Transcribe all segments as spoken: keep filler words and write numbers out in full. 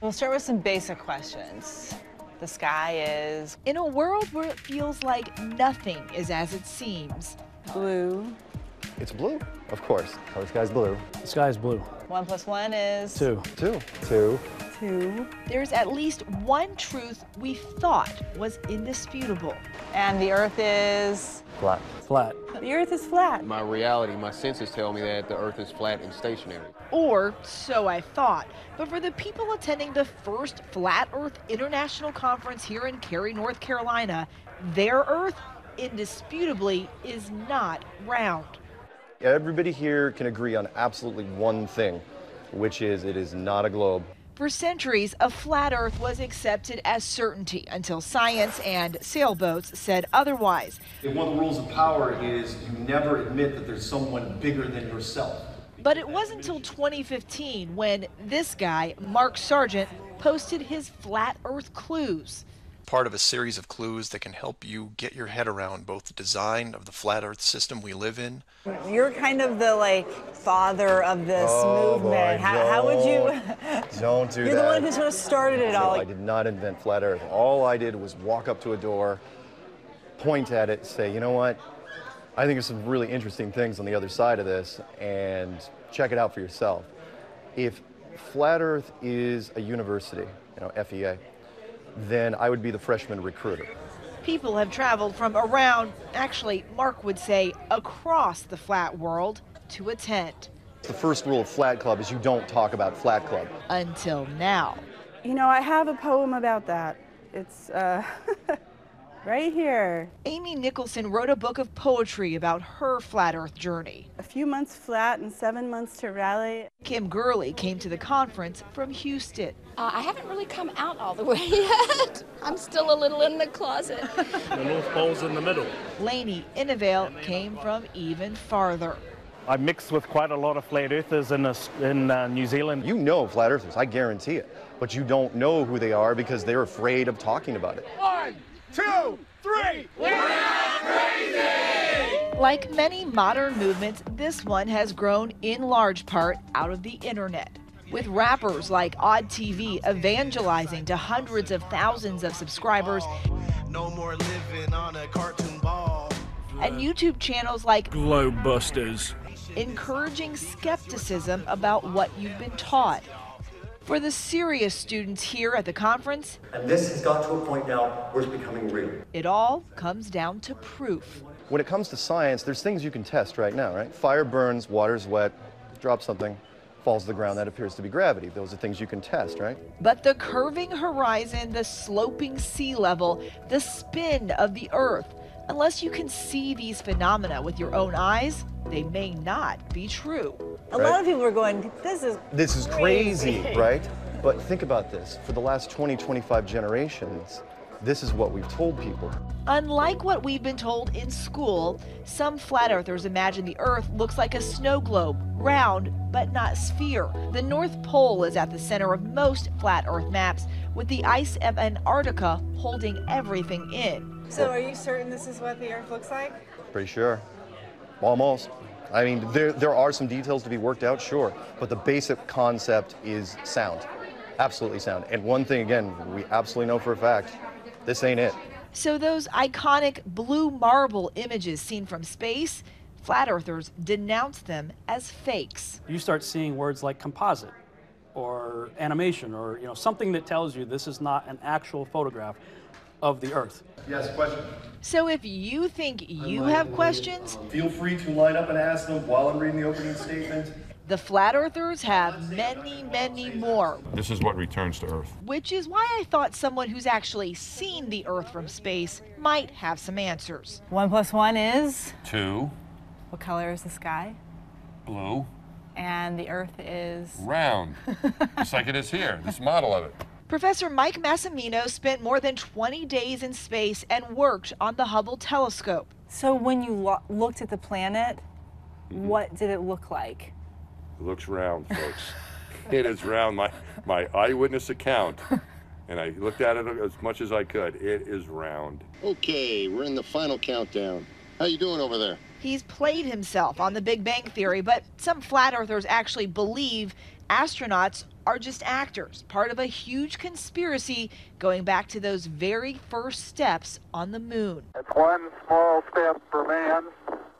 We'll start with some basic questions. The sky is... In a world where it feels like nothing is as it seems, blue. It's blue, of course. Oh, the sky's blue. The sky's blue. One plus one is... Two. Two. Two. Two. There's at least one truth we thought was indisputable. And the Earth is... Flat. Flat. The Earth is flat. My reality, my senses tell me that the Earth is flat and stationary. Or so I thought. But for the people attending the first Flat Earth International Conference here in Cary, North Carolina, their Earth, indisputably, is not round. Everybody here can agree on absolutely one thing, which is it is not a globe. For centuries, a flat Earth was accepted as certainty until science and sailboats said otherwise. One of the rules of power is you never admit that there's someone bigger than yourself. But it wasn't until twenty fifteen when this guy, Mark Sargent, posted his Flat Earth Clues. Part of a series of clues that can help you get your head around both the design of the flat Earth system we live in. You're kind of the, like, father of this oh movement. Boy, how, how would you... Don't do You're that. You're the one who sort of started it all. I did not invent flat Earth. All I did was walk up to a door, point at it, say, you know what? I think there's some really interesting things on the other side of this, and check it out for yourself. If Flat Earth is a university, you know, F E A, then I would be the freshman recruiter. People have traveled from around, actually, Mark would say, across the flat world to attend. The first rule of Flat Club is you don't talk about Flat Club. Until now. You know, I have a poem about that. It's uh, right here. Amy Nicholson wrote a book of poetry about her flat Earth journey. A few months flat and seven months to rally. Kim Gurley came to the conference from Houston. Uh, I haven't really come out all the way yet. I'm still a little in the closet. The North Pole's in the middle. Lainey Innavale came from even farther. I mixed with quite a lot of flat earthers in, a, in uh, New Zealand. You know flat earthers, I guarantee it. But you don't know who they are because they're afraid of talking about it. One, two, three, we're not crazy! Like many modern movements, this one has grown in large part out of the internet. With rappers like Odd T V evangelizing to hundreds of thousands of subscribers. No more living on a cartoon ball. And YouTube channels like Globe Busters. Encouraging skepticism about what you've been taught. For the serious students here at the conference, and this has got to a point now where it's becoming real. It all comes down to proof. When it comes to science, there's things you can test right now, right? Fire burns, water's wet, drop something, falls to the ground, that appears to be gravity. Those are things you can test, right? But the curving horizon, the sloping sea level, the spin of the Earth, unless you can see these phenomena with your own eyes, they may not be true. A right? lot of people are going, this is This is crazy, crazy, right? But think about this. For the last twenty, twenty-five generations, this is what we've told people. Unlike what we've been told in school, some flat earthers imagine the Earth looks like a snow globe, round but not sphere. The North Pole is at the center of most flat Earth maps, with the ice of Antarctica holding everything in. So are you certain this is what the Earth looks like? Pretty sure. Almost. I mean, there, there are some details to be worked out, sure, but the basic concept is sound. Absolutely sound. And one thing, again, we absolutely know for a fact, this ain't it. So those iconic blue marble images seen from space, flat earthers denounce them as fakes. You start seeing words like composite or animation or, you know, something that tells you this is not an actual photograph of the Earth. Yes, question. So if you think you have questions, um, feel free to line up and ask them while I'm reading the opening statement. The flat earthers have many, many more. This is what returns to Earth. Which is why I thought someone who's actually seen the Earth from space might have some answers. One plus one is? Two. What color is the sky? Blue. And the Earth is? Round. Just like it is here, this model of it. Professor Mike Massimino spent more than twenty days in space and worked on the Hubble telescope. So when you lo looked at the planet, mm-hmm. what did it look like? It looks round, folks. It is round. My, my eyewitness account, and I looked at it as much as I could. It is round. Okay, we're in the final countdown. How you doing over there? He's played himself on the Big Bang Theory, but some flat earthers actually believe astronauts are just actors, part of a huge conspiracy going back to those very first steps on the moon. It's one small step for man,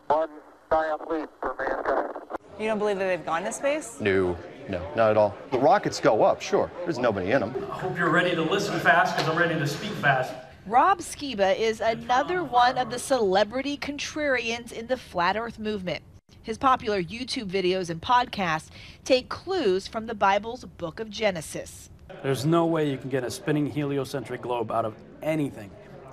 one giant leap for mankind. You don't believe that they've gone to space? No, no, not at all. The rockets go up, sure. There's nobody in them. I hope you're ready to listen fast, because I'm ready to speak fast. Rob Skiba is another one of the celebrity contrarians in the flat earth movement. His popular YouTube videos and podcasts take clues from the Bible's book of Genesis. There's no way you can get a spinning heliocentric globe out of anything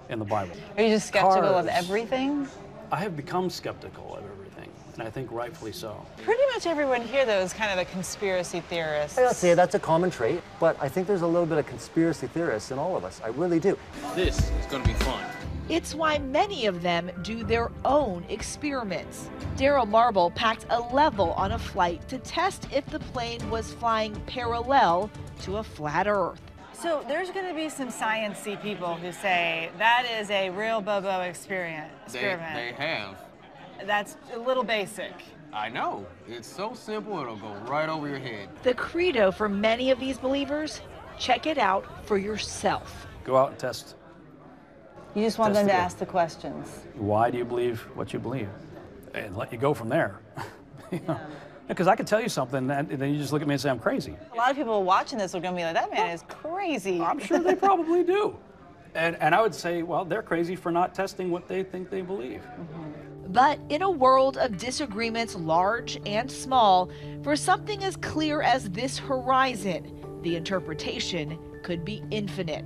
in the Bible. Are you just skeptical Cars. of everything? I have become skeptical of everything, and I think rightfully so. Pretty much everyone here, though, is kind of a conspiracy theorist. I'd say that's a common trait, but I think there's a little bit of conspiracy theorists in all of us. I really do. This is going to be fun. It's why many of them do their own experiments. Darryl Marble packed a level on a flight to test if the plane was flying parallel to a flat Earth. So there's going to be some science-y people who say that is a real Bobo experience. experiment. They, they have. That's a little basic. I know. It's so simple, it'll go right over your head. The credo for many of these believers, check it out for yourself. Go out and test. You just want them to ask the questions. Why do you believe what you believe? And let you go from there. you know? yeah. Because I could tell you something, and then you just look at me and say I'm crazy. A lot of people watching this are going to be like, that man is crazy. I'm sure they probably do. And, and I would say, well, they're crazy for not testing what they think they believe. Mm-hmm. But in a world of disagreements large and small, for something as clear as this horizon, the interpretation could be infinite.